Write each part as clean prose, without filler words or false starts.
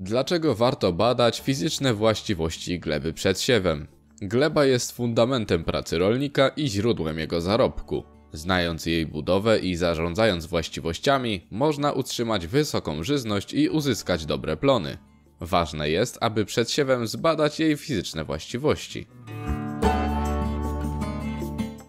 Dlaczego warto badać fizyczne właściwości gleby przed siewem? Gleba jest fundamentem pracy rolnika i źródłem jego zarobku. Znając jej budowę i zarządzając właściwościami, można utrzymać wysoką żyzność i uzyskać dobre plony. Ważne jest, aby przed siewem zbadać jej fizyczne właściwości.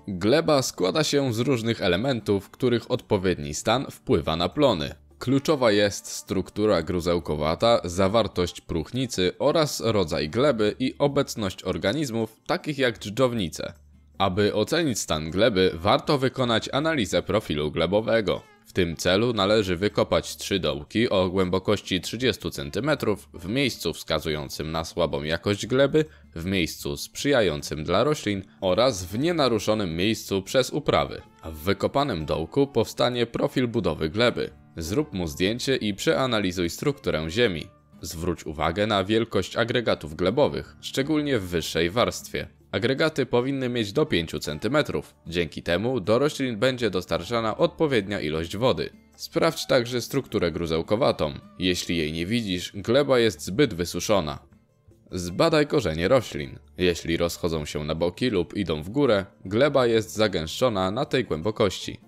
Gleba składa się z różnych elementów, których odpowiedni stan wpływa na plony. Kluczowa jest struktura gruzełkowata, zawartość próchnicy oraz rodzaj gleby i obecność organizmów takich jak dżdżownice. Aby ocenić stan gleby, warto wykonać analizę profilu glebowego. W tym celu należy wykopać 3 dołki o głębokości 30 cm w miejscu wskazującym na słabą jakość gleby, w miejscu sprzyjającym dla roślin oraz w nienaruszonym miejscu przez uprawy. W wykopanym dołku powstanie profil budowy gleby. Zrób mu zdjęcie i przeanalizuj strukturę ziemi. Zwróć uwagę na wielkość agregatów glebowych, szczególnie w wyższej warstwie. Agregaty powinny mieć do 5 cm. Dzięki temu do roślin będzie dostarczana odpowiednia ilość wody. Sprawdź także strukturę gruzełkowatą. Jeśli jej nie widzisz, gleba jest zbyt wysuszona. Zbadaj korzenie roślin. Jeśli rozchodzą się na boki lub idą w górę, gleba jest zagęszczona na tej głębokości.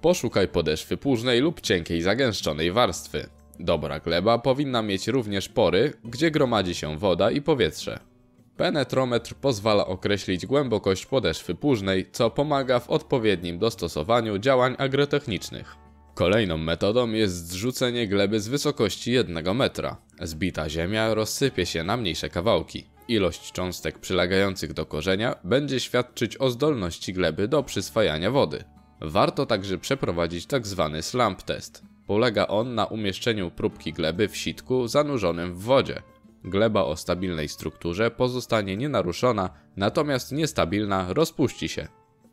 Poszukaj podeszwy płużnej lub cienkiej zagęszczonej warstwy. Dobra gleba powinna mieć również pory, gdzie gromadzi się woda i powietrze. Penetrometr pozwala określić głębokość podeszwy płużnej, co pomaga w odpowiednim dostosowaniu działań agrotechnicznych. Kolejną metodą jest zrzucenie gleby z wysokości 1 metra. Zbita ziemia rozsypie się na mniejsze kawałki. Ilość cząstek przylegających do korzenia będzie świadczyć o zdolności gleby do przyswajania wody. Warto także przeprowadzić tzw. slamp test. Polega on na umieszczeniu próbki gleby w sitku zanurzonym w wodzie. Gleba o stabilnej strukturze pozostanie nienaruszona, natomiast niestabilna rozpuści się.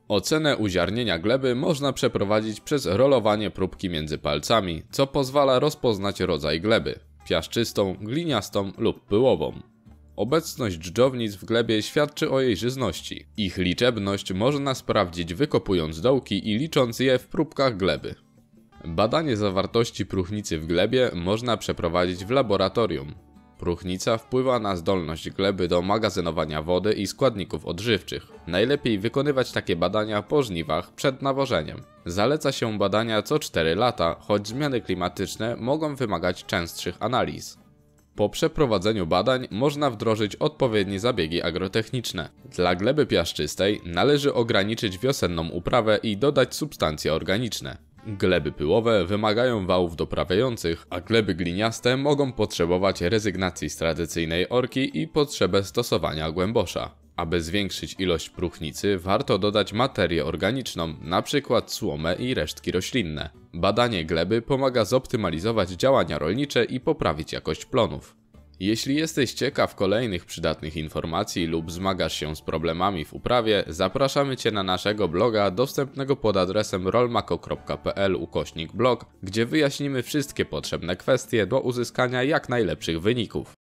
Ocenę uziarnienia gleby można przeprowadzić przez rolowanie próbki między palcami, co pozwala rozpoznać rodzaj gleby – piaszczystą, gliniastą lub pyłową. Obecność dżdżownic w glebie świadczy o jej żyzności. Ich liczebność można sprawdzić wykopując dołki i licząc je w próbkach gleby. Badanie zawartości próchnicy w glebie można przeprowadzić w laboratorium. Próchnica wpływa na zdolność gleby do magazynowania wody i składników odżywczych. Najlepiej wykonywać takie badania po żniwach przed nawożeniem. Zaleca się badania co 4 lata, choć zmiany klimatyczne mogą wymagać częstszych analiz. Po przeprowadzeniu badań można wdrożyć odpowiednie zabiegi agrotechniczne. Dla gleby piaszczystej należy ograniczyć wiosenną uprawę i dodać substancje organiczne. Gleby pyłowe wymagają wałów doprawiających, a gleby gliniaste mogą potrzebować rezygnacji z tradycyjnej orki i potrzebę stosowania głębosza. Aby zwiększyć ilość próchnicy, warto dodać materię organiczną, np. słomę i resztki roślinne. Badanie gleby pomaga zoptymalizować działania rolnicze i poprawić jakość plonów. Jeśli jesteś ciekaw kolejnych przydatnych informacji lub zmagasz się z problemami w uprawie, zapraszamy Cię na naszego bloga dostępnego pod adresem rolmako.pl/blog, gdzie wyjaśnimy wszystkie potrzebne kwestie do uzyskania jak najlepszych wyników.